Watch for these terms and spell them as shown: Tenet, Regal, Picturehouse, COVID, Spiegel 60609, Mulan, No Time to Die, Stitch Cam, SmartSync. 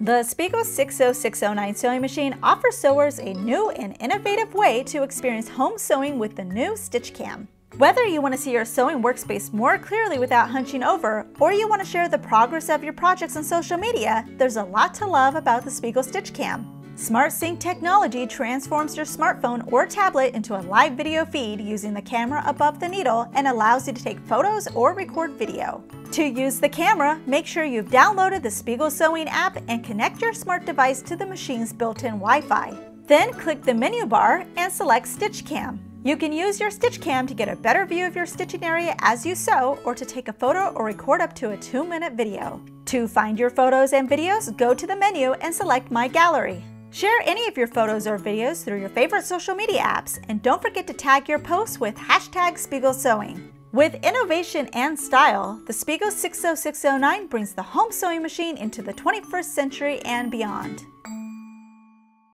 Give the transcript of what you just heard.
The Spiegel 60609 sewing machine offers sewers a new and innovative way to experience home sewing with the new Stitch Cam. Whether you want to see your sewing workspace more clearly without hunching over, or you want to share the progress of your projects on social media, there's a lot to love about the Spiegel Stitch Cam. SmartSync technology transforms your smartphone or tablet into a live video feed using the camera above the needle and allows you to take photos or record video. To use the camera, make sure you've downloaded the Spiegel Sewing app and connect your smart device to the machine's built-in Wi-Fi. Then click the menu bar and select Stitch Cam. You can use your Stitch Cam to get a better view of your stitching area as you sew, or to take a photo or record up to a 2-minute video. To find your photos and videos, go to the menu and select My Gallery. Share any of your photos or videos through your favorite social media apps, and don't forget to tag your posts with #SpiegelSewing. With innovation and style, the Spiegel 60609 brings the home sewing machine into the 21st century and beyond.